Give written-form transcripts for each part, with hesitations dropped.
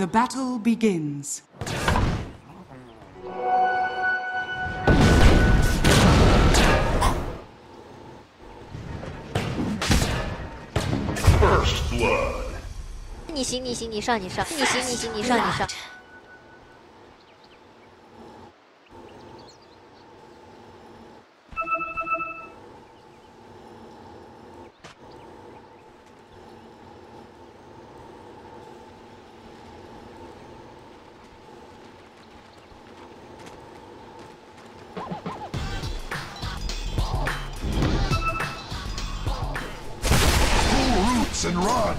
The battle begins. First blood. 你行，你上。 And run.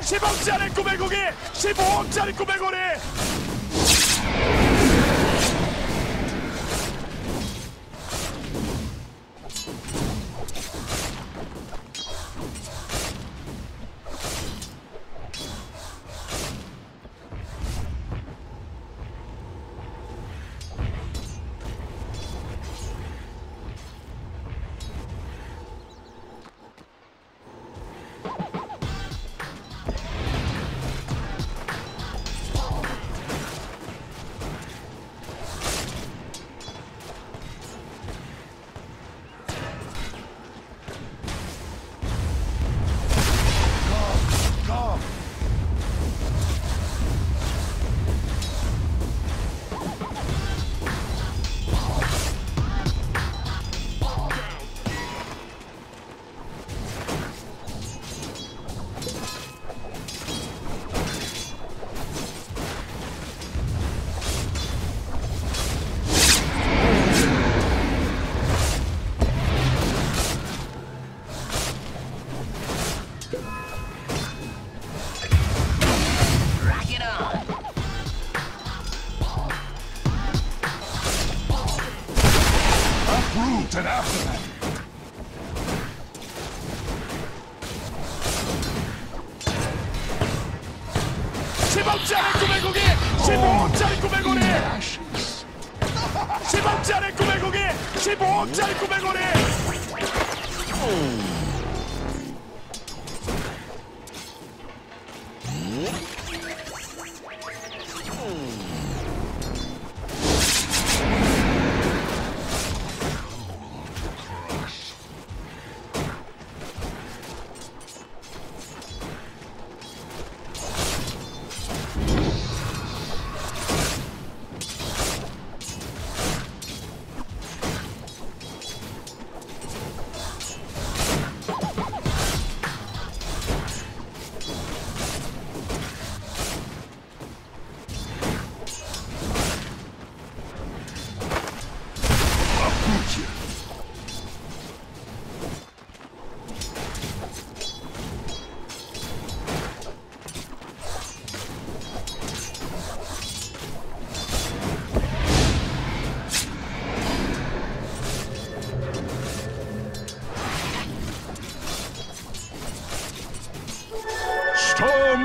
$15짜리 900억이 15억짜리 900원이 and after that. Oh.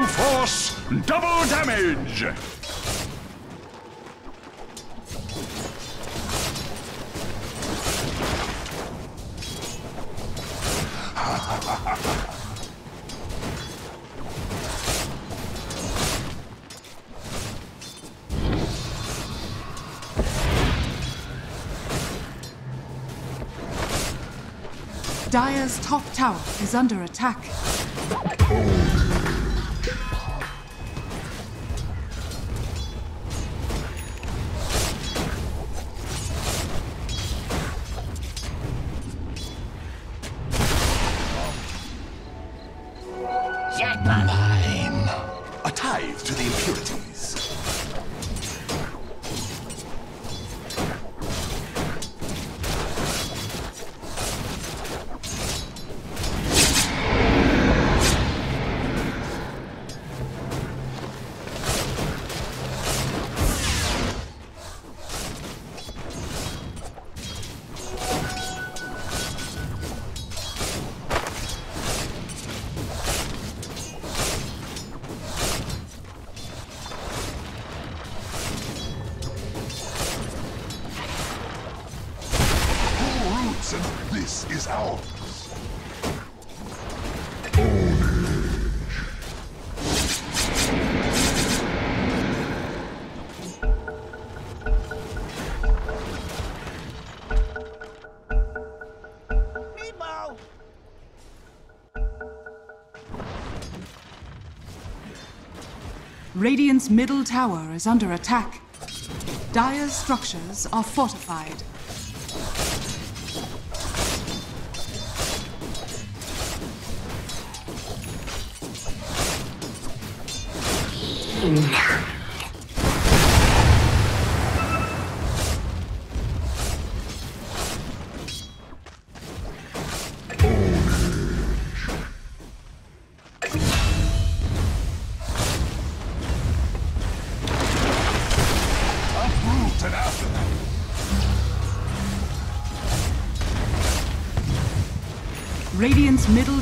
Force double damage. Dire's top tower is under attack. Mine. A tithe to the impurities. And this is ours. Radiant's middle tower is under attack. Dire's structures are fortified. Radiant's middle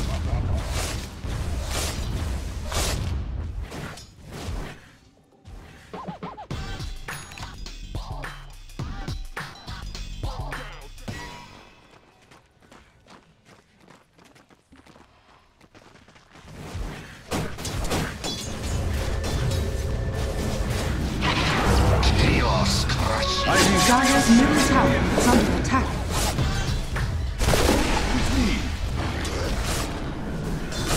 Dire's middle tower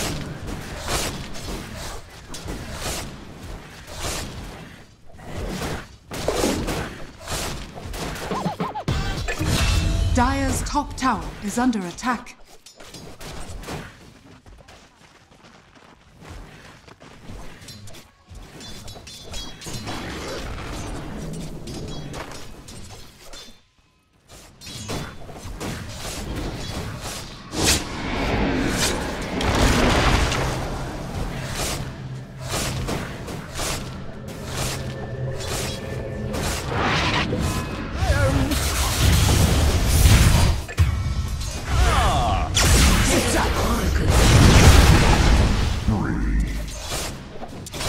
is under attack. Dire's top tower is under attack. What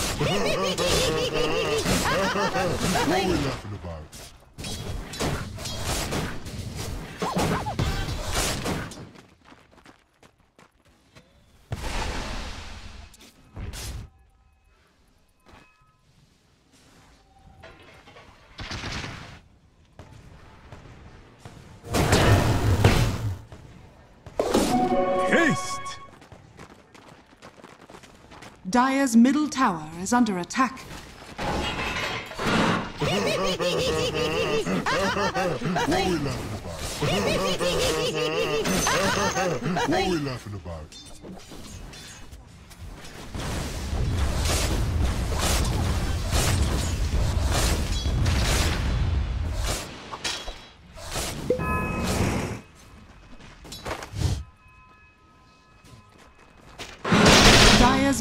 are we laughing about? Haste! Dire's middle tower is under attack. What are we laughing about? What are we laughing about? Dire's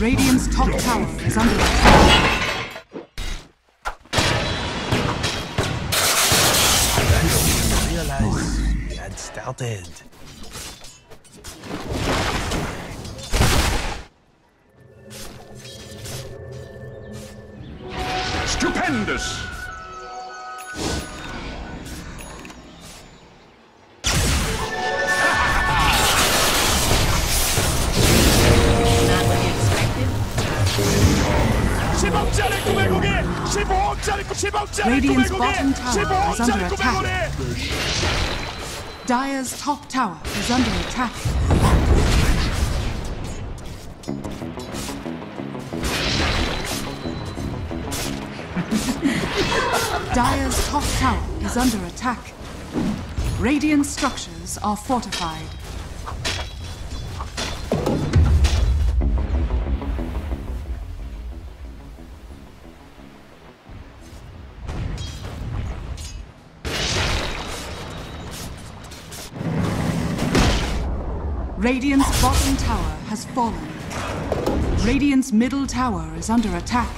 Radiant's top tower is under attack. I didn't realize we had started. behind us. Not what you expected. Radiant's bottom tower is under attack. Dire's top tower is under attack. Dire's top tower is under attack. Radiant structures are fortified. Radiant's bottom tower has fallen. Radiant's middle tower is under attack.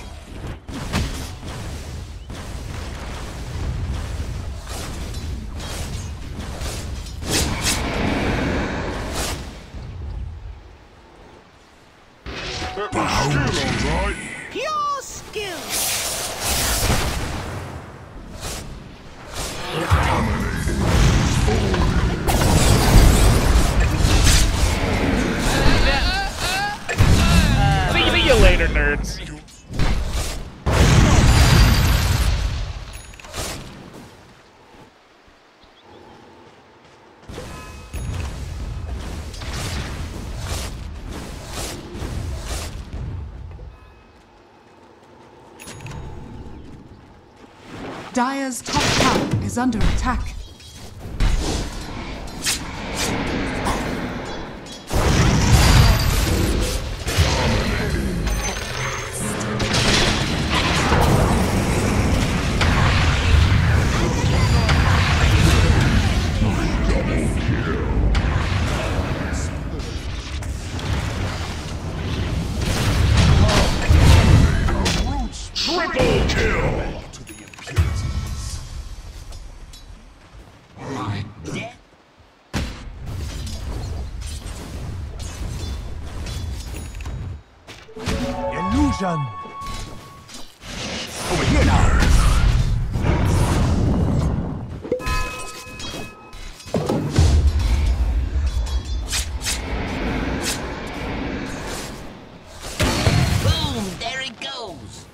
Dire's top tower is under attack. Over here now. Boom! There it goes.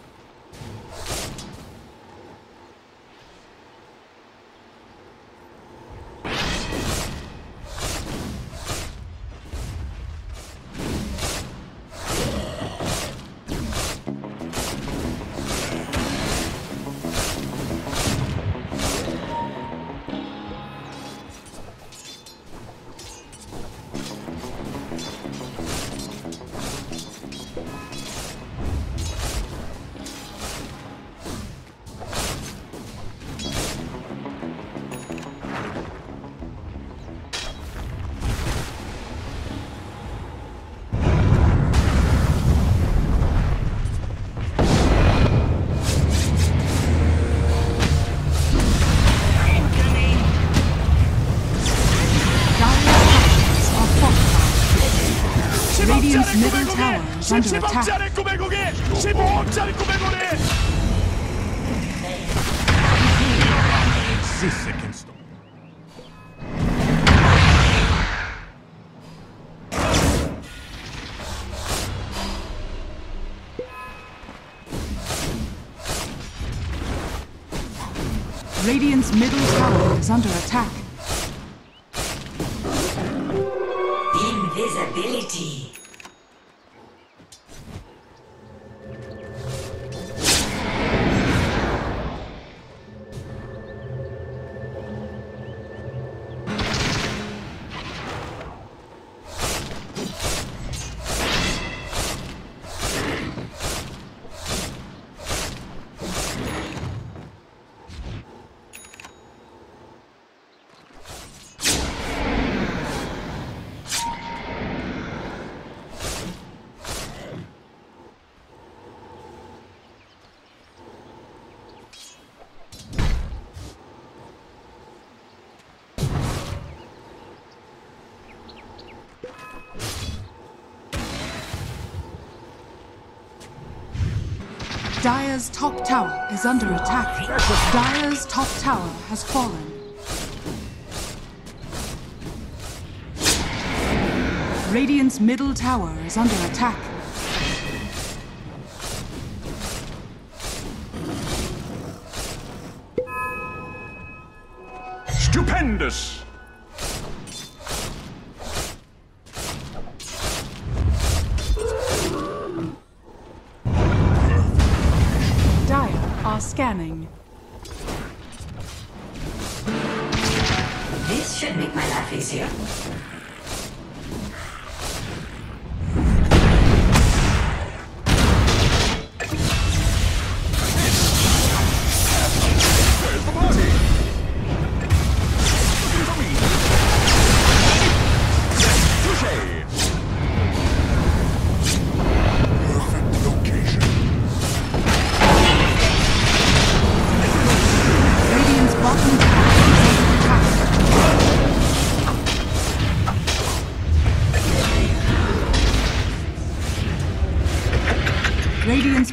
Middle tower is under attack. Radiant's middle tower is under attack. Invisibility. Dire's top tower is under attack. Dire's top tower has fallen. Radiant's middle tower is under attack. Stupendous! Scanning. This should make my life easier. Radiant's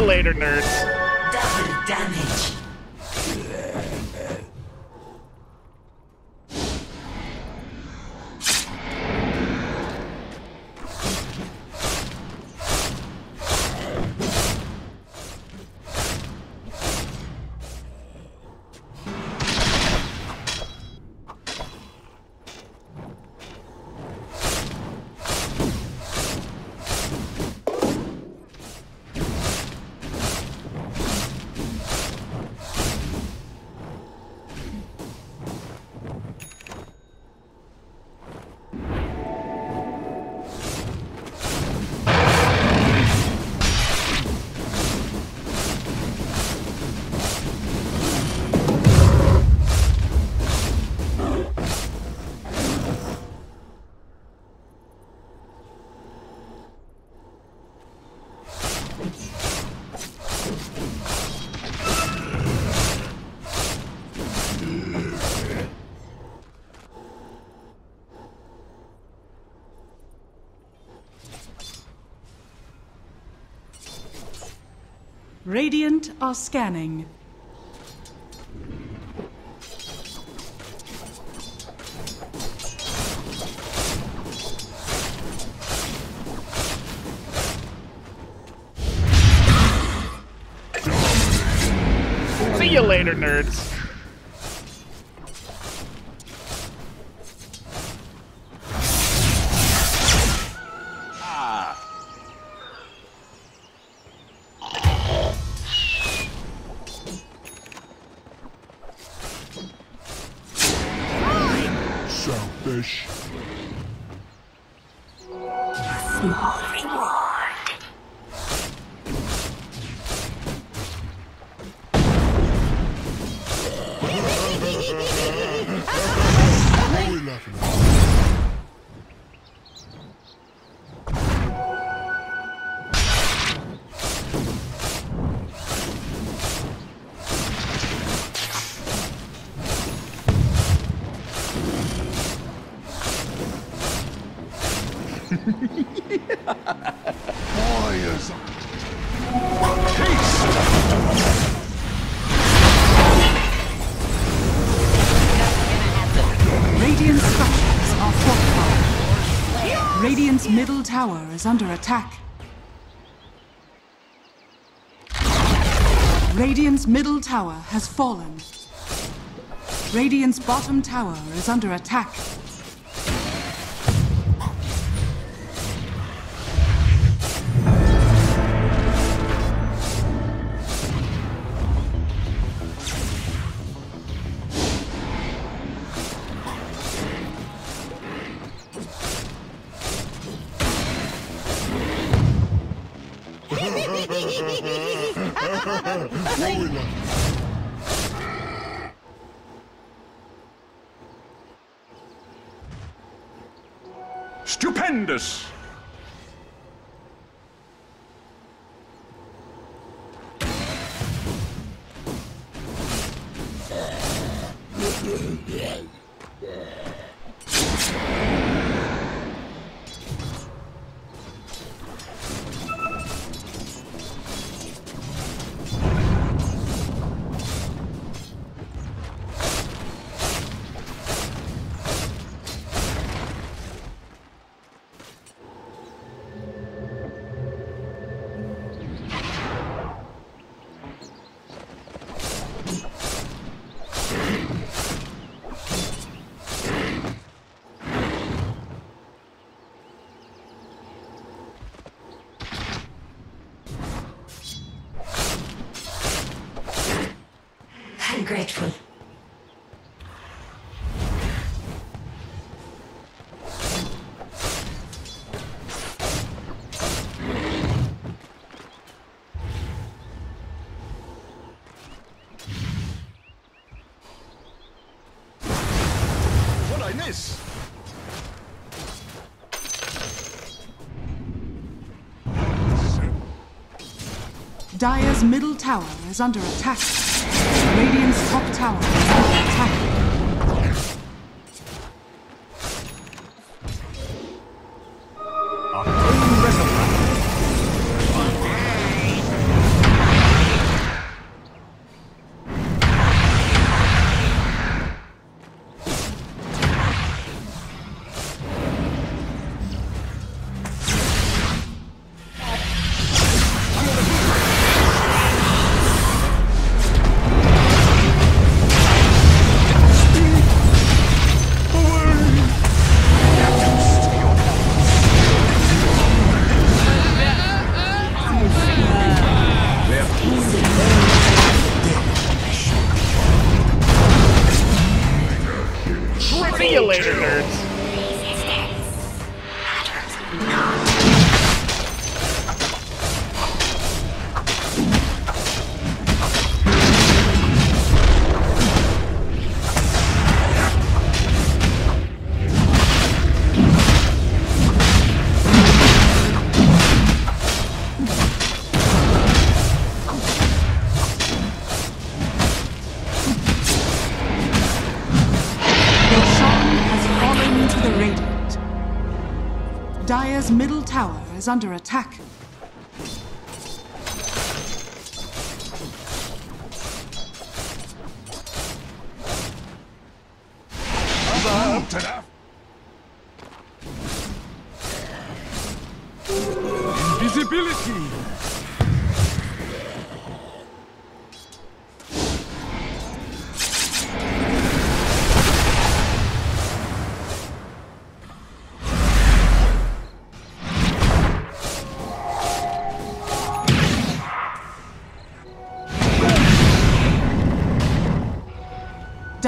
Later, nerds. Double damage. Radiant are scanning. See you later, nerds. wish. Small reward. What are we laughing at? Warriors, taste. Radiant structures are fortified. Radiant's middle tower is under attack. Radiant's middle tower has fallen. Radiant's bottom tower is under attack. Stupendous. Grateful. What I miss? Dire's middle tower is under attack. Radiant's top tower is under attack. See you later, nerds. Dire's middle tower is under attack. Invisibility!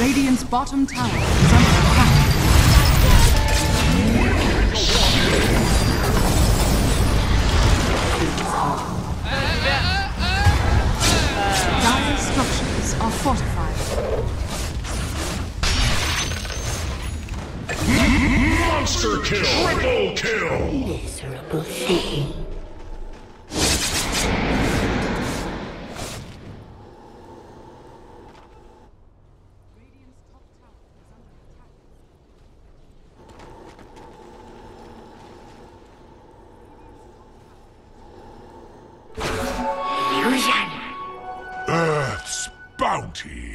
Radiant's bottom tower is under attack. Dire structures are fortified. Monster kill! Triple kill! Miserable thing. Earth's bounty.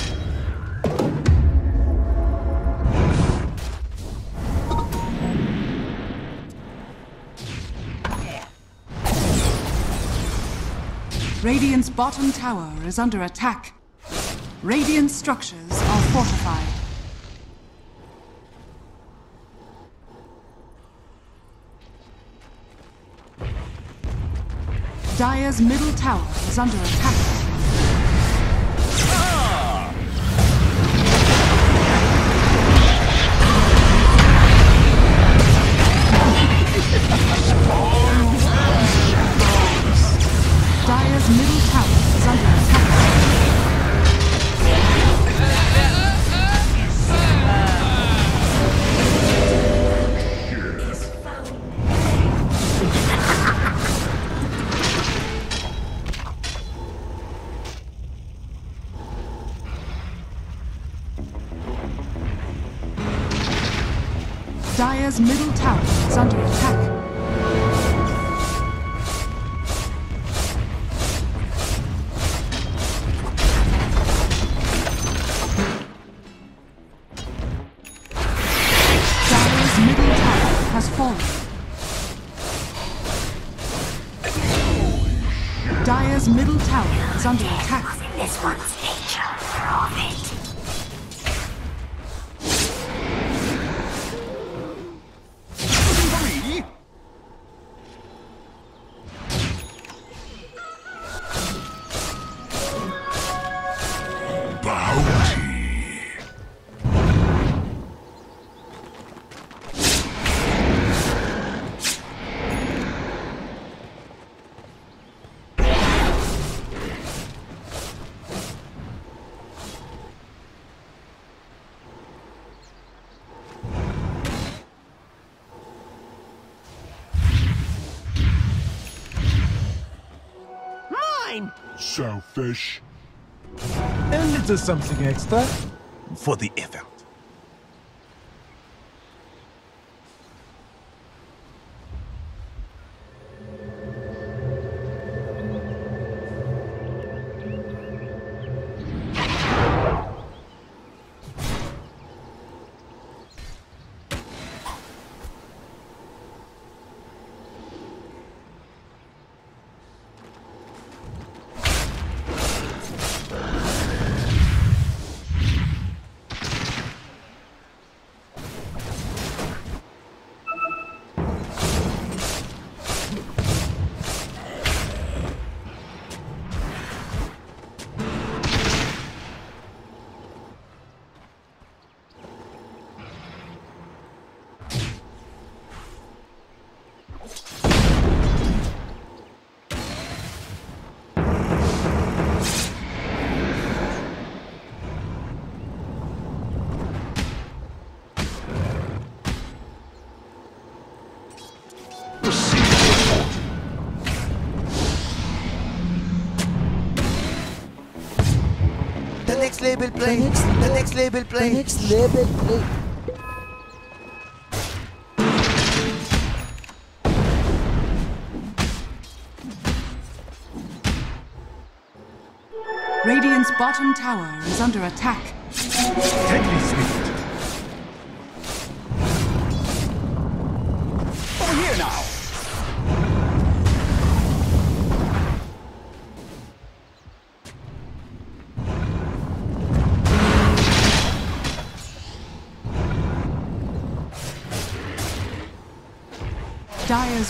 Radiant's bottom tower is under attack. Radiant structures are fortified. Dire's middle tower is under attack. Dire's middle tower is under attack. Dire's middle tower has fallen. Dire's middle tower is under attack. This one's nature, prove it. mine! Selfish. A little something extra. For the effort. Label play. The next label play. The next label play. Radiant's bottom tower is under attack. Deadly Swift. Over here now. Dire's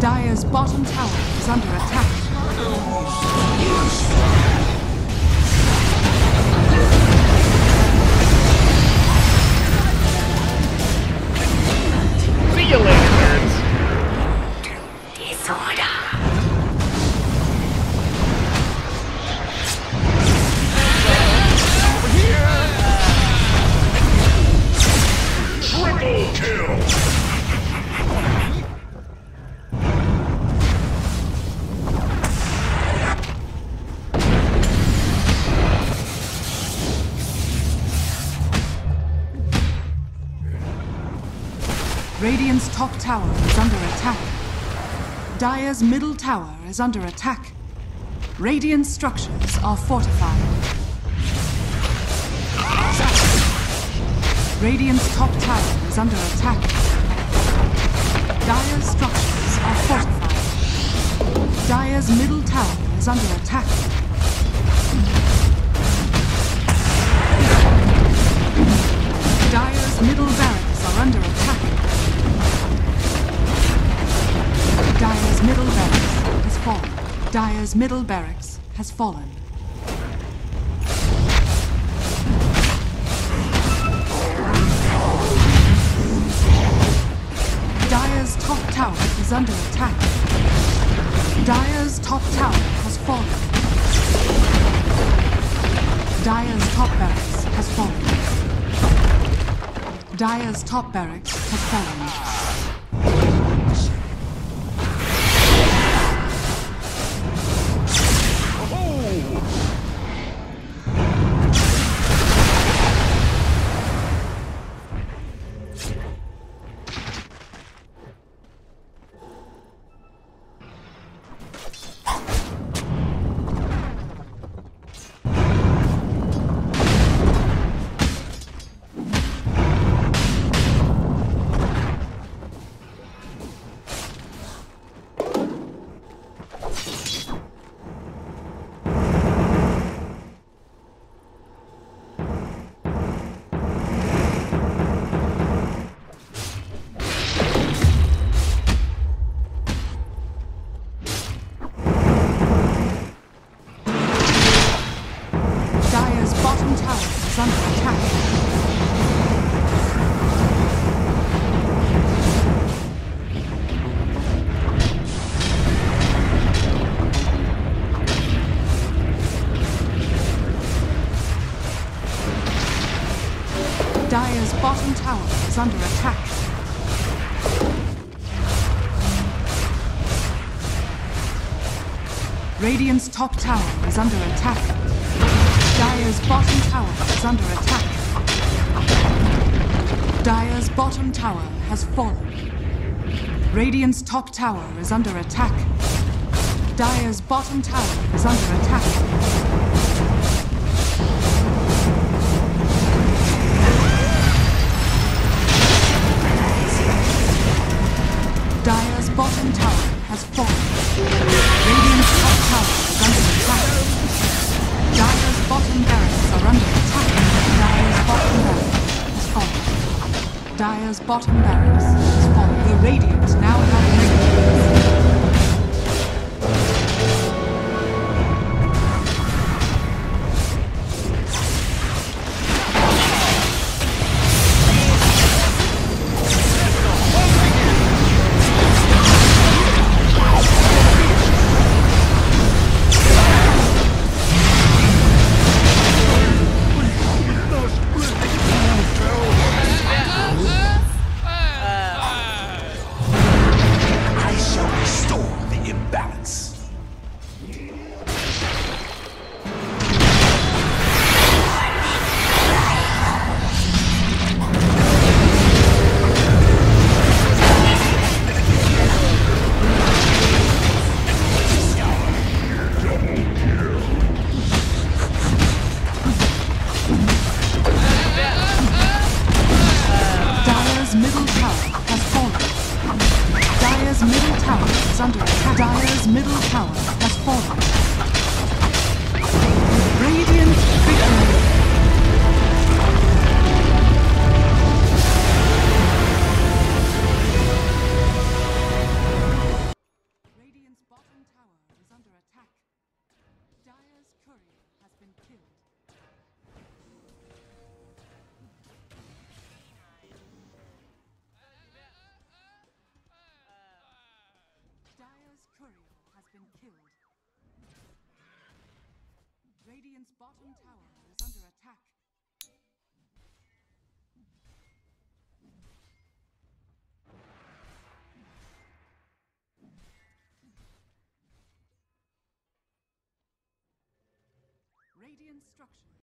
Dire's bottom tower is under attack. See you later, nerds. Disorder. Triple kill. Radiant's top tower is under attack. Dire's middle tower is under attack. Radiant structures are fortified. Radiant's top tower is under attack. Dire's structures are fortified. Dire's middle tower is under attack. Dire's middle barracks are under attack. Dire's middle barracks has fallen. Dire's middle barracks has fallen. Dire's top tower is under attack. Dire's top tower has fallen. Dire's top barracks has fallen. Dire's top barracks has fallen. Dire's bottom tower is under attack. Radiant's top tower is under attack. Dire's bottom tower is under attack. Dire's bottom tower has fallen. Radiant's top tower is under attack. Dire's bottom tower is under attack. Dire's bottom tower has fallen. Radiant's top tower is under attack. Dire's bottom barracks are under attack. Dire's bottom barracks has fallen. Dire's bottom barracks has fallen. The Radiant now have negative. Dyer's bottom tower is under attack. Radiant structures